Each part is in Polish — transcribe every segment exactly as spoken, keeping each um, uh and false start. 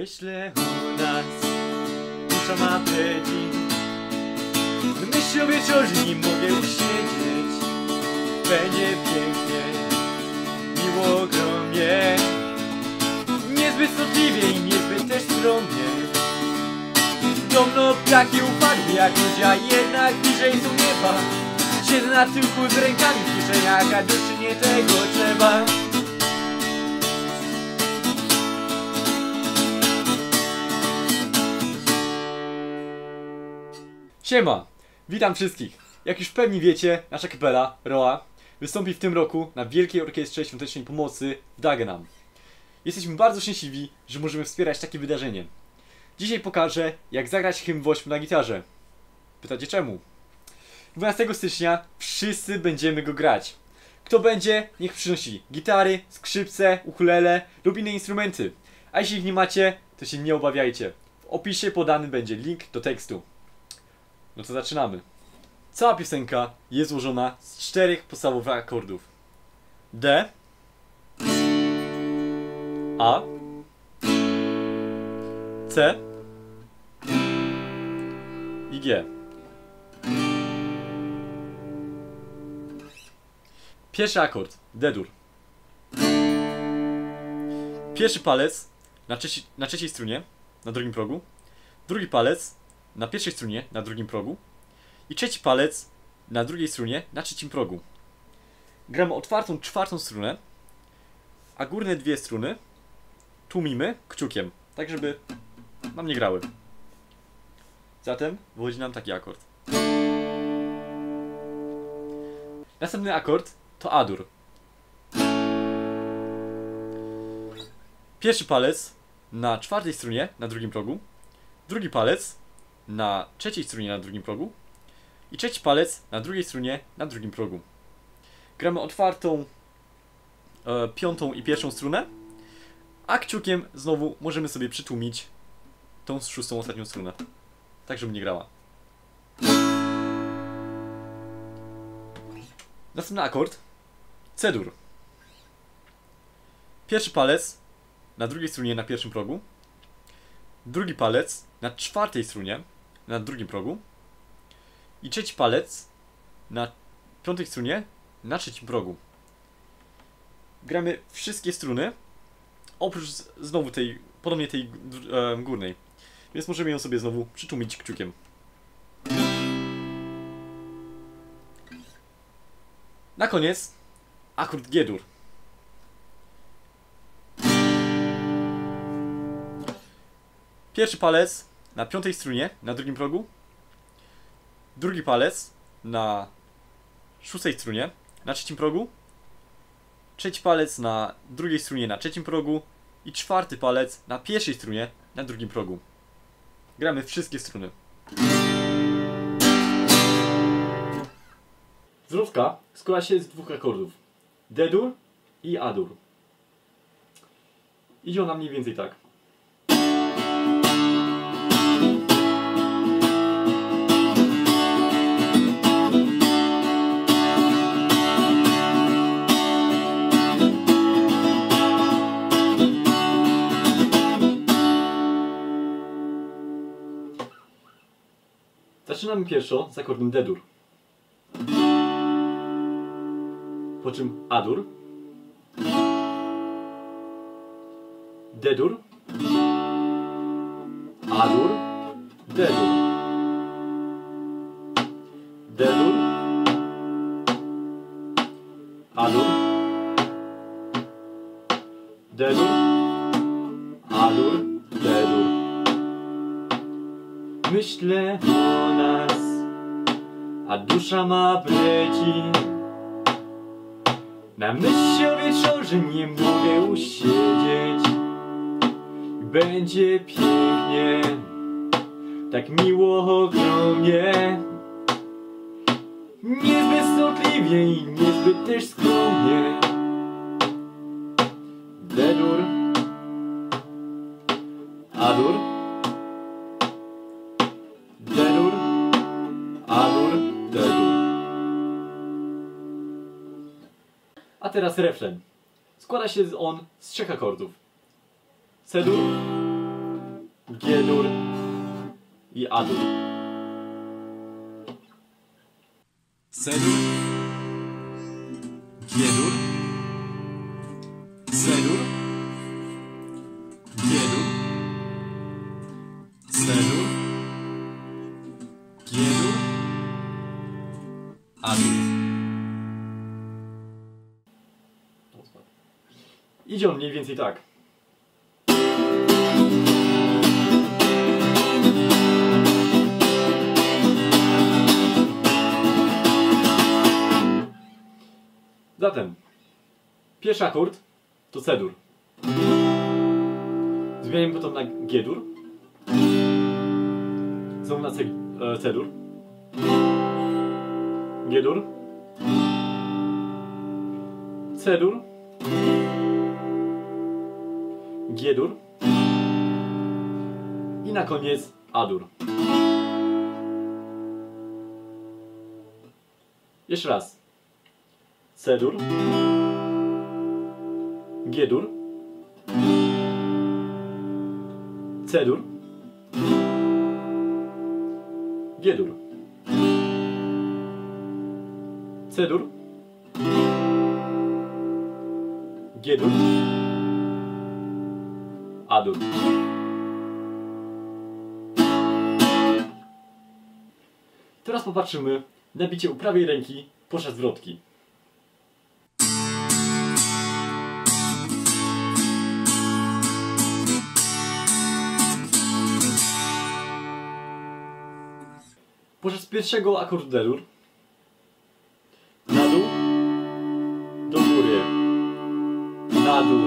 Myślę u nas dusza ma pleci. W myślą wieczorni mogę usiedzieć. Będzie pięknie, miło ogromnie, niezbyt sątliwie i niezbyt też skromnie. Domno ptaki upadły jak ludzia, jednak bliżej są nieba. Siedzę na tyłku z rękami w kieszeniach, a duszy nie tego trzeba. Siema! Witam wszystkich! Jak już pewnie wiecie, nasza kapela, Roa, wystąpi w tym roku na Wielkiej Orkiestrze Świątecznej Pomocy w Dagenham. Jesteśmy bardzo szczęśliwi, że możemy wspierać takie wydarzenie. Dzisiaj pokażę, jak zagrać hymn w na gitarze. Pytacie czemu? dwunastego stycznia wszyscy będziemy go grać. Kto będzie, niech przynosi gitary, skrzypce, ukulele lub inne instrumenty. A jeśli ich nie macie, to się nie obawiajcie. W opisie podany będzie link do tekstu. No to zaczynamy. Cała piosenka jest złożona z czterech podstawowych akordów: D, A, C i G. Pierwszy akord, D-dur. Pierwszy palec na, trzeci, na trzeciej strunie, na drugim progu. Drugi palec na pierwszej strunie, na drugim progu. I trzeci palec na drugiej strunie, na trzecim progu. Gramy otwartą, czwartą strunę, a górne dwie struny tłumimy kciukiem, tak żeby nam nie grały. Zatem wychodzi nam taki akord. Następny akord to A-dur. Pierwszy palec na czwartej strunie, na drugim progu. Drugi palec na trzeciej strunie, na drugim progu. I trzeci palec na drugiej strunie, na drugim progu. Gramy otwartą, e, piątą i pierwszą strunę, a kciukiem znowu możemy sobie przytłumić tą szóstą, ostatnią strunę, tak żeby nie grała. Następny akord, C-dur. Pierwszy palec na drugiej strunie, na pierwszym progu. Drugi palec na czwartej strunie, na drugim progu. I trzeci palec na piątej strunie, na trzecim progu. Gramy wszystkie struny, oprócz znowu tej, podobnie tej e, górnej. Więc możemy ją sobie znowu przytłumić kciukiem. Na koniec akord G-dur. Pierwszy palec na piątej strunie, na drugim progu. Drugi palec na szóstej strunie, na trzecim progu. Trzeci palec na drugiej strunie, na trzecim progu. I czwarty palec na pierwszej strunie, na drugim progu. Gramy wszystkie struny. Wzorówka składa się z dwóch akordów: D-dur i A-dur. Idzie ona mniej więcej tak. Zaczynamy pierwszo z akordem D-dur, po czym A-dur, D-dur, A-dur, D-dur, D-dur, A-dur, D-dur, A-dur, D-dur. Myślę o nas, a dusza ma pleci. Na myśl o wieczorze nie mogę usiedzieć. Będzie pięknie, tak miło ogromnie, niezbyt sątliwie i niezbyt też skromnie. D-dur, A-dur, a teraz refren. Składa się on z trzech akordów: C-dur, i A-dur. C-dur, G-dur, C-dur, G-dur, C-dur, G-dur, A-dur. Idzie on mniej więcej tak. Zatem pierwszy akord to C-dur. Zmieniamy potem na G-dur. Znowu na C-dur. G-dur. C-dur. G-dur i na koniec A-dur. Jeszcze raz. C-dur, G-dur, C-dur, G-dur, C-dur, G-dur, A-dur. Teraz popatrzymy na bicie u prawej ręki podczas zwrotki. Podczas pierwszego akordu D-dur na dół, do góry, na dół,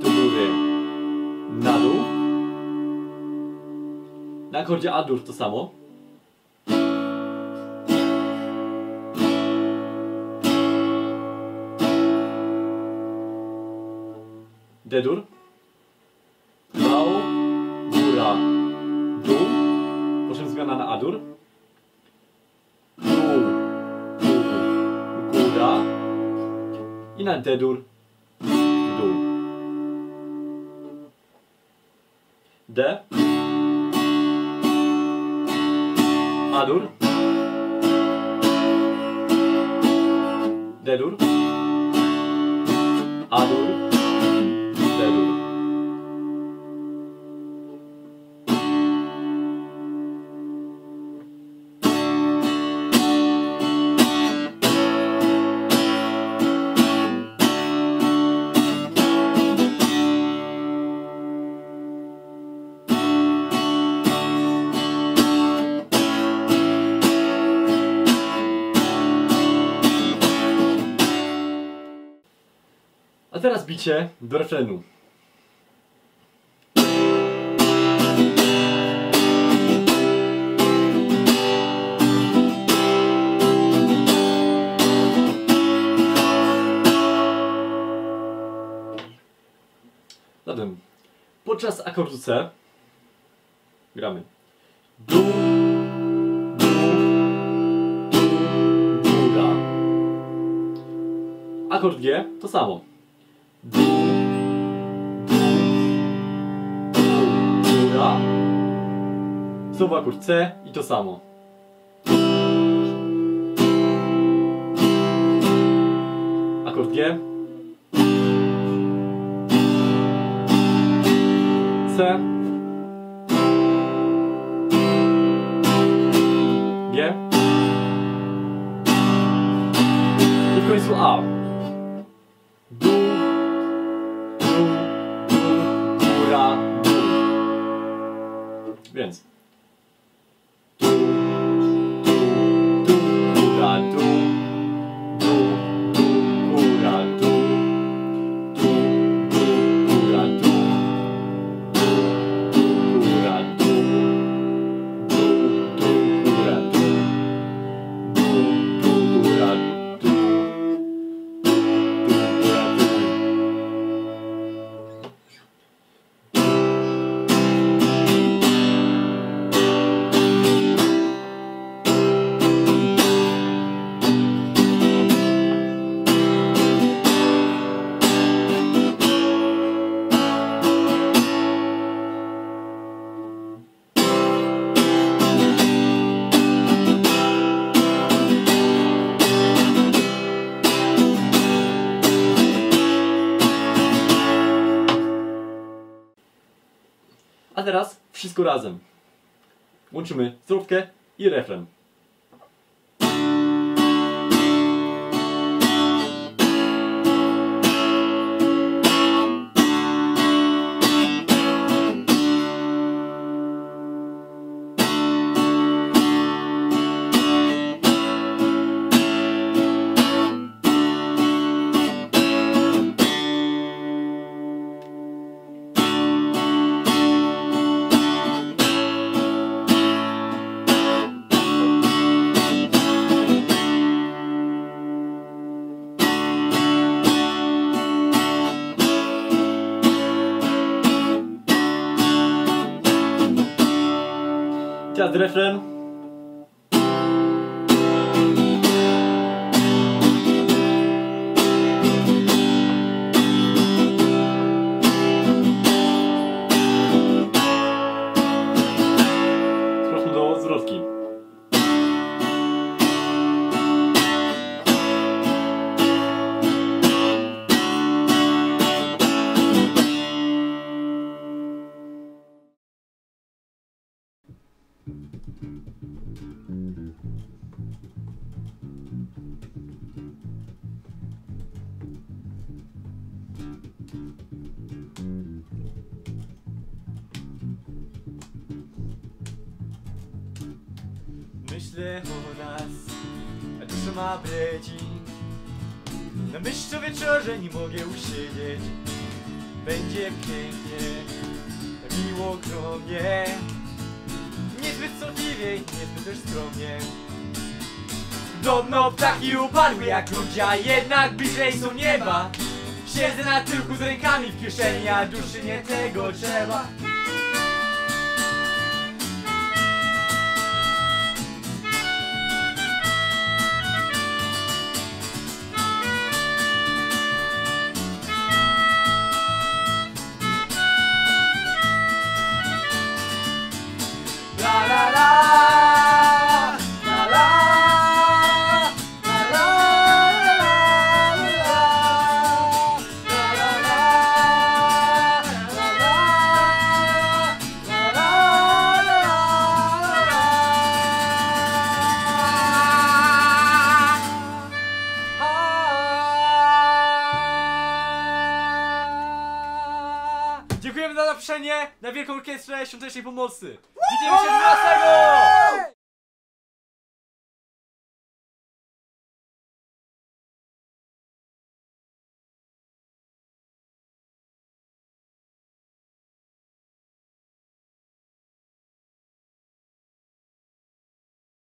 do góry, na dół. Na akordzie A-dur to samo. D-dur, dół, góra, dół, po czym zmiana na A-dur, dół, dół, góra i na D-dur. D, A-dur, D-dur, A-dur, D-dur. A teraz bicie do refrenu. Zatem podczas akordu C gramy dół, dół, dół, góra. Akord G to samo. Dół, dół, dół, góra. Znowu akord C i to samo. Akord G, C, G i w końcu A. Więc tu, tu, tu, góra, tu, tu, tu, góra, tu, tu, tu, góra, tu, tu, tu, góra, tu, tu, tu, góra, tu, tu, tu, góra, tu, tu, góra, tu. A teraz wszystko razem. Łączymy zwrotkę i refren. Teraz refren. Sprawdźmy do zwrotki. Myślę o nas, a dusza ma bleci. Na myśl co wieczorze nie mogę usiedzieć. Będzie pięknie, miło ogromnie. Niezbyt sądliwie i niezbyt też skromnie. Podobno ptaki upadły jak ludzie, a jednak bliżej są nieba. Siedzę na tyłku z rękami w kieszeni, a duszy nie tego trzeba. Dziękujemy za zaproszenie na Wielką Orkiestrę Świątecznej Pomocy! Widzimy się dwunastego!